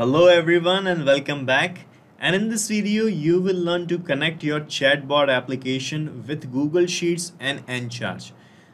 Hello everyone and welcome back, and in this video you will learn to connect your chatbot application with Google Sheets and Encharge.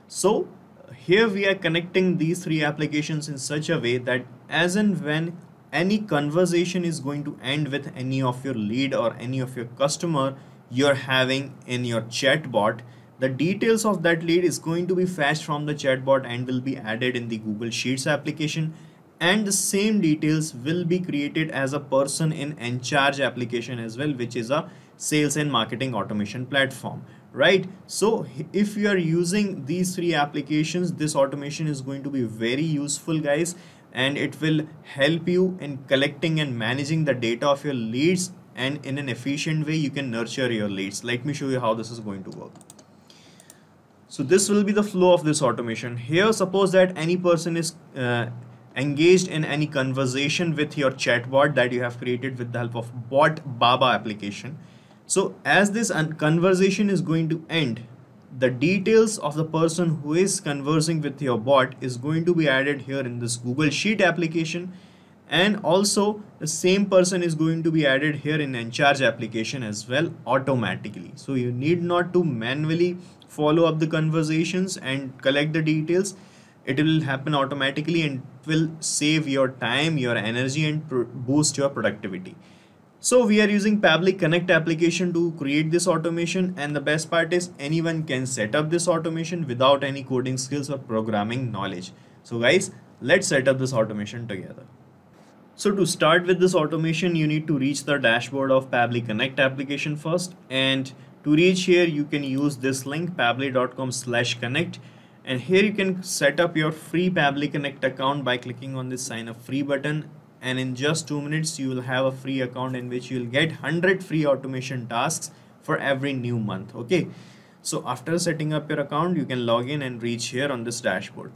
So here we are connecting these three applications in such a way that as and when any conversation is going to end with any of your lead or any of your customer you're having in your chatbot, the details of that lead is going to be fetched from the chatbot and will be added in the Google Sheets application. And the same details will be created as a person in Encharge application as well, which is a sales and marketing automation platform, right? So if you are using these three applications, this automation is going to be very useful, guys, and it will help you in collecting and managing the data of your leads, and in an efficient way you can nurture your leads. Let me show you how this is going to work. So this will be the flow of this automation. Here, suppose that any person is engaged in any conversation with your chatbot that you have created with the help of Botbaba application. So as this conversation is going to end, the details of the person who is conversing with your bot is going to be added here in this Google Sheet application, and also the same person is going to be added here in Encharge application as well automatically. So you need not to manually follow up the conversations and collect the details. It will happen automatically and will save your time, your energy, and boost your productivity. So we are using Pabbly Connect application to create this automation, and the best part is anyone can set up this automation without any coding skills or programming knowledge. So guys, let's set up this automation together. So to start with this automation, you need to reach the dashboard of Pabbly Connect application first, and to reach here you can use this link pabbly.com/connect. And here you can set up your free Pabbly Connect account by clicking on this sign up free button, and in just 2 minutes you will have a free account in which you will get 100 free automation tasks for every new month. Okay, so after setting up your account you can log in and reach here on this dashboard,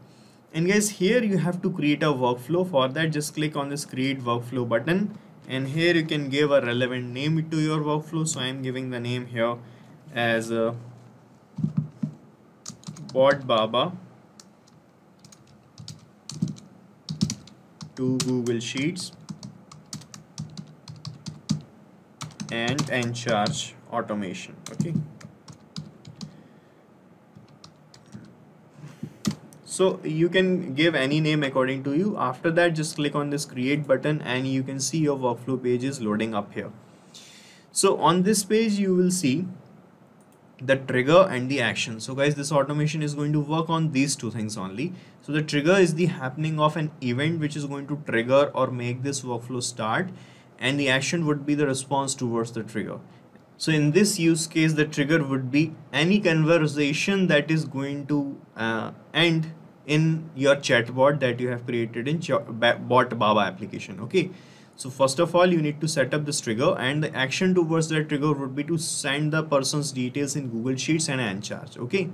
and guys, here you have to create a workflow. For that, just click on this create workflow button, and here you can give a relevant name to your workflow. So I am giving the name here as a Botbaba to Google Sheets and Encharge automation. Okay, so you can give any name according to you. After that, just click on this create button and you can see your workflow page is loading up here. So on this page you will see the trigger and the action. So guys, this automation is going to work on these two things only. So the trigger is the happening of an event which is going to trigger or make this workflow start, and the action would be the response towards the trigger. So in this use case, the trigger would be any conversation that is going to end in your chatbot that you have created in Botbaba application. Okay, so first of all you need to set up this trigger, and the action towards that trigger would be to send the person's details in Google Sheets and Encharge. Okay,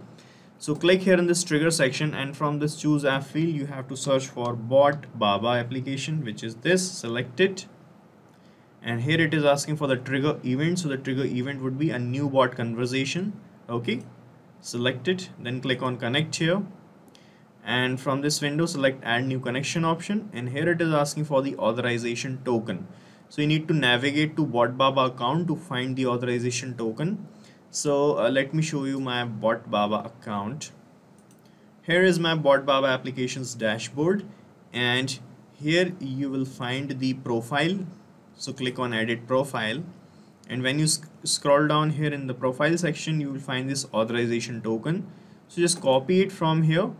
so click here in this trigger section, and from this choose app field you have to search for Botbaba application, which is this. Select it, and here it is asking for the trigger event. So the trigger event would be a new bot conversation. Okay, select it, then click on connect here, and from this window select add new connection option, and here it is asking for the authorization token. So you need to navigate to Botbaba account to find the authorization token. So let me show you my Botbaba account. Here is my Botbaba application's dashboard, and here you will find the profile. So click on edit profile, and when you scroll down here in the profile section you will find this authorization token. So just copy it from here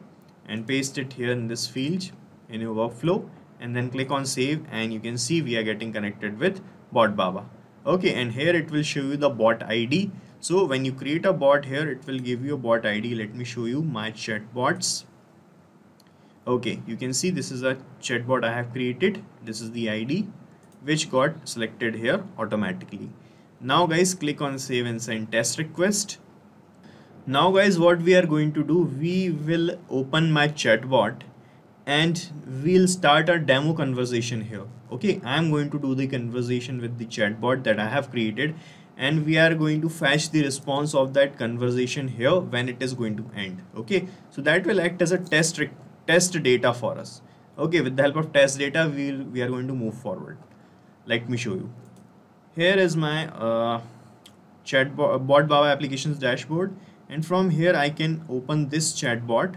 and paste it here in this field in your workflow, and then click on save, and you can see we are getting connected with Botbaba. Okay, and here it will show you the bot ID. So when you create a bot here, it will give you a bot ID. Let me show you my chatbots. Okay, you can see this is a chatbot I have created. This is the ID which got selected here automatically. Now guys, click on save and send test request. Now guys, what we are going to do, we will open my chatbot and we'll start a demo conversation here. Okay, I'm going to do the conversation with the chatbot that I have created, and we are going to fetch the response of that conversation here when it is going to end. Okay, so that will act as a test data for us. Okay, with the help of test data we are going to move forward. Let me show you. Here is my Botbaba applications dashboard, and from here I can open this chatbot.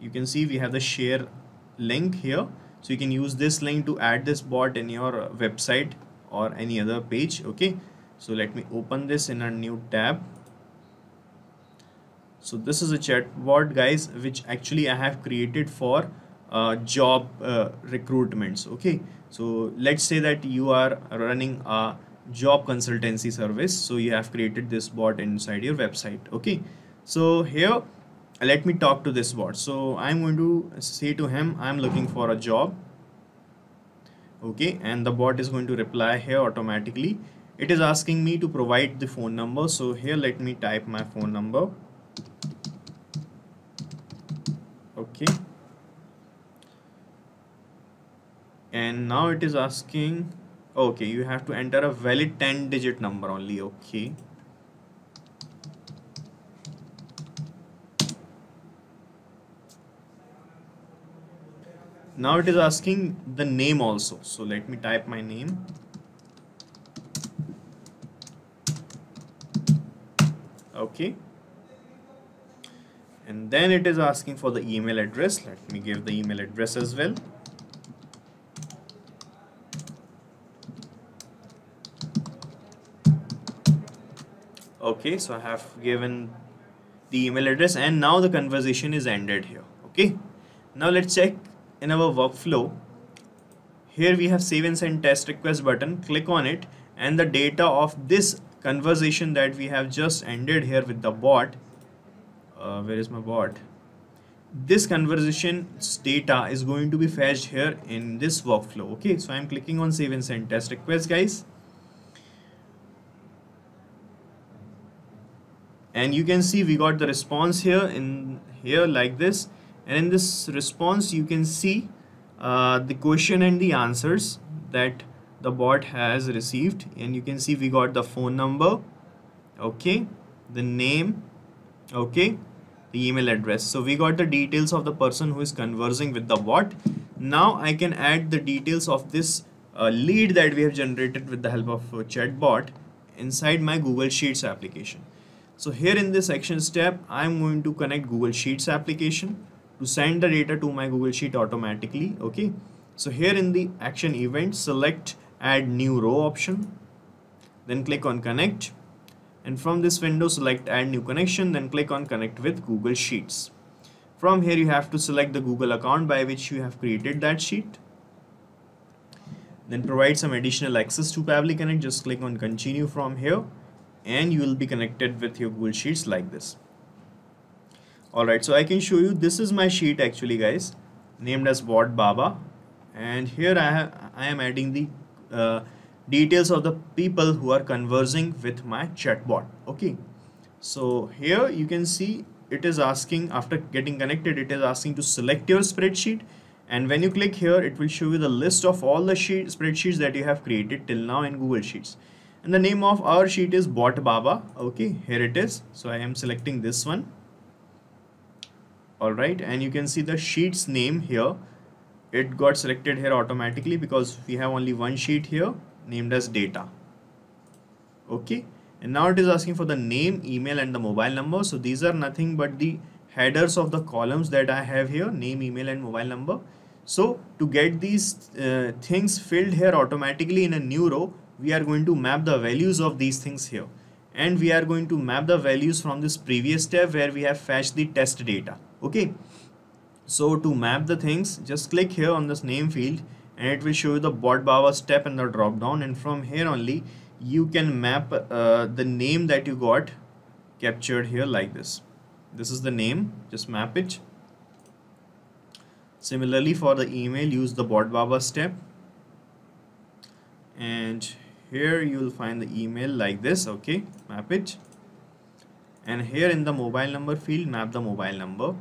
You can see we have the share link here, so you can use this link to add this bot in your website or any other page. Okay, so let me open this in a new tab. So this is a chatbot, guys, which actually I have created for job recruitments. Okay, so let's say that you are running a job consultancy service, so you have created this bot inside your website. Okay, so here let me talk to this bot. So I'm going to say to him, I'm looking for a job. Okay, and the bot is going to reply here automatically. It is asking me to provide the phone number, so here let me type my phone number. Okay, and now it is asking, okay, you have to enter a valid 10-digit number only. Okay, now it is asking the name also, so let me type my name. Okay, and then it is asking for the email address. Let me give the email address as well. Okay, so I have given the email address, and now the conversation is ended here. Okay, now let's check in our workflow. Here we have save and send test request button. Click on it, and the data of this conversation that we have just ended here with the bot, where is my bot, this conversation's data is going to be fetched here in this workflow. Okay, so I'm clicking on save and send test request, guys, and you can see we got the response here in here like this. And in this response, you can see the question and the answers that the bot has received. And you can see we got the phone number, okay, the name, okay, the email address. So we got the details of the person who is conversing with the bot. Now I can add the details of this lead that we have generated with the help of chatbot inside my Google Sheets application. So here in this action step, I'm going to connect Google Sheets application to send the data to my Google Sheet automatically. Okay, so here in the action event, select add new row option, then click on connect, and from this window select add new connection, then click on connect with Google Sheets. From here you have to select the Google account by which you have created that sheet, then provide some additional access to Pabbly Connect. Just click on continue from here, and you will be connected with your Google Sheets like this. Alright, so I can show you, this is my sheet actually, guys, named as Botbaba, and here I am adding the details of the people who are conversing with my chatbot. Okay, so here you can see it is asking, after getting connected, it is asking to select your spreadsheet, and when you click here it will show you the list of all the spreadsheets that you have created till now in Google Sheets, and the name of our sheet is Botbaba. Okay, here it is, so I am selecting this one. Alright, and you can see the sheet's name here. It got selected here automatically because we have only one sheet here named as data. Okay, and now it is asking for the name, email, and the mobile number. So these are nothing but the headers of the columns that I have here, name, email, and mobile number. So to get these things filled here automatically in a new row, we are going to map the values of these things here, and we are going to map the values from this previous step where we have fetched the test data. Okay, so to map the things, just click here on this name field, and it will show you the Botbaba step in the drop down, and from here only you can map the name that you got captured here like this. This is the name, just map it. Similarly for the email, use the Botbaba step, and here you will find the email like this. Okay, map it. And here in the mobile number field, map the mobile number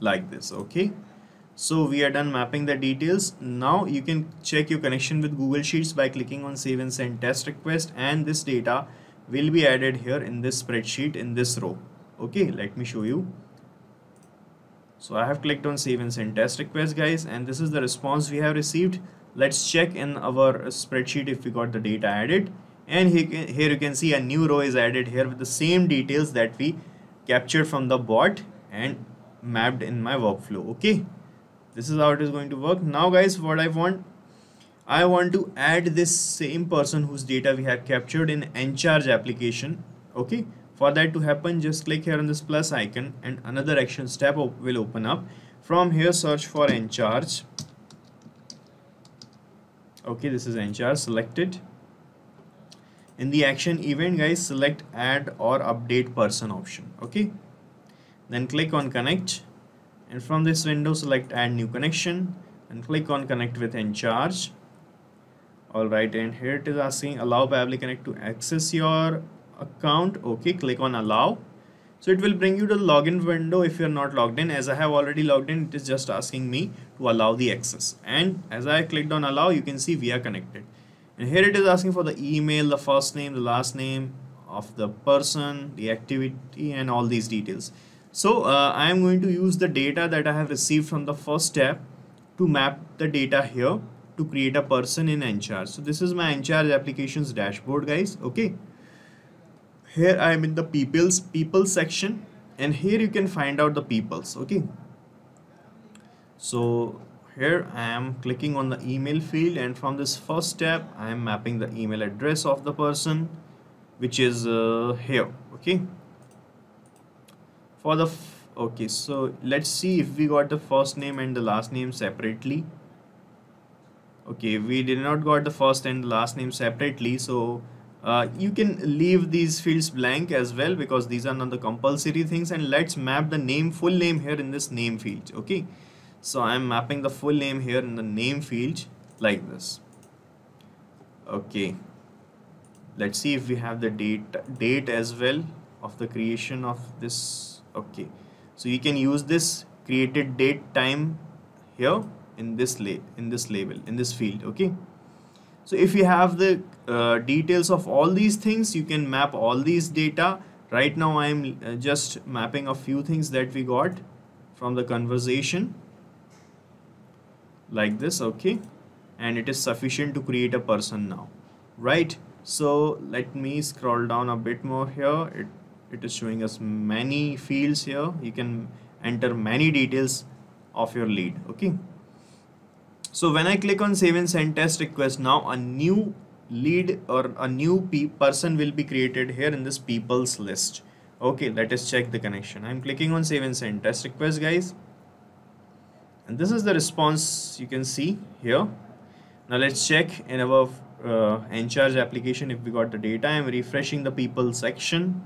like this. Okay, so we are done mapping the details. Now you can check your connection with Google Sheets by clicking on save and send test request, and this data will be added here in this spreadsheet in this row. Okay, let me show you. So I have clicked on save and send test request, guys, and this is the response we have received. Let's check in our spreadsheet if we got the data added, and here you can see a new row is added here with the same details that we captured from the bot and mapped in my workflow. Okay, this is how it is going to work. Now guys, what I want to add this same person whose data we have captured in Encharge application. Okay, for that to happen, just click here on this plus icon and another action step will open up. From here, search for Encharge. Okay, this is Encharge selected. In the action event, guys, select add or update person option. Okay, then click on connect, and from this window select add new connection and click on connect with Encharge. Alright, and here it is asking allow Pabbly Connect to access your account. Okay, click on allow. So it will bring you to the login window if you are not logged in. As I have already logged in, it is just asking me to allow the access, and as I clicked on allow, you can see we are connected. And here it is asking for the email, the first name, the last name of the person, the activity, and all these details. So I am going to use the data that I have received from the first step to map the data here to create a person in Encharge. So this is my Encharge applications dashboard, guys. Okay, here I am in the people section, and here you can find out the peoples. Okay, so here I am clicking on the email field, and from this first step I am mapping the email address of the person, which is here. Okay, for the okay, so let's see if we got the first name and the last name separately. Okay, we did not got the first and the last name separately, so you can leave these fields blank as well, because these are not the compulsory things. And let's map the name, full name here in this name field. Okay, so I am mapping the full name here in the name field like this. Okay, let's see if we have the date as well of the creation of this. Okay, so you can use this created date time here in this label, in this field. Okay, so if you have the details of all these things, you can map all these data. Right now I am just mapping a few things that we got from the conversation like this. Okay, and it is sufficient to create a person now, right? So let me scroll down a bit more here. It is showing us many fields here. You can enter many details of your lead. Okay, so when I click on save and send test request, now a new lead or a new person will be created here in this people's list. Okay, let us check the connection. I'm clicking on save and send test request, guys, and this is the response you can see here. Now let's check in our Encharge application if we got the data. I'm refreshing the people section,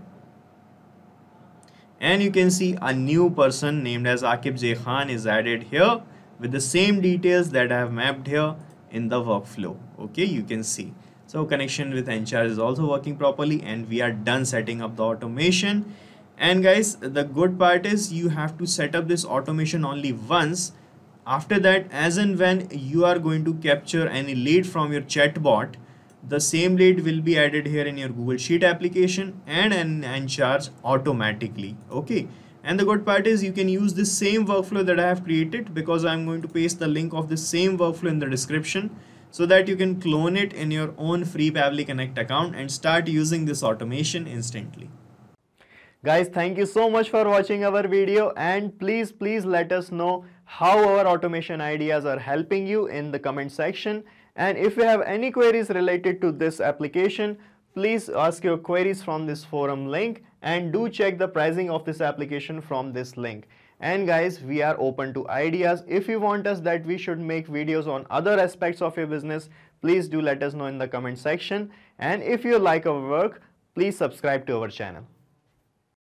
and you can see a new person named as Akib J Khan is added here with the same details that I have mapped here in the workflow. Okay, you can see. So connection with Encharge is also working properly, and we are done setting up the automation. And guys, the good part is you have to set up this automation only once. After that, as and when you are going to capture any lead from your chatbot, the same lead will be added here in your Google Sheet application and in Encharge automatically. Okay, and the good part is you can use this same workflow that I have created, because I am going to paste the link of the same workflow in the description, so that you can clone it in your own free Pabbly Connect account and start using this automation instantly. Guys, thank you so much for watching our video, and please let us know how our automation ideas are helping you in the comment section. And if you have any queries related to this application, please ask your queries from this forum link, and do check the pricing of this application from this link. And guys, we are open to ideas. If you want us that we should make videos on other aspects of your business, please do let us know in the comment section. And if you like our work, please subscribe to our channel.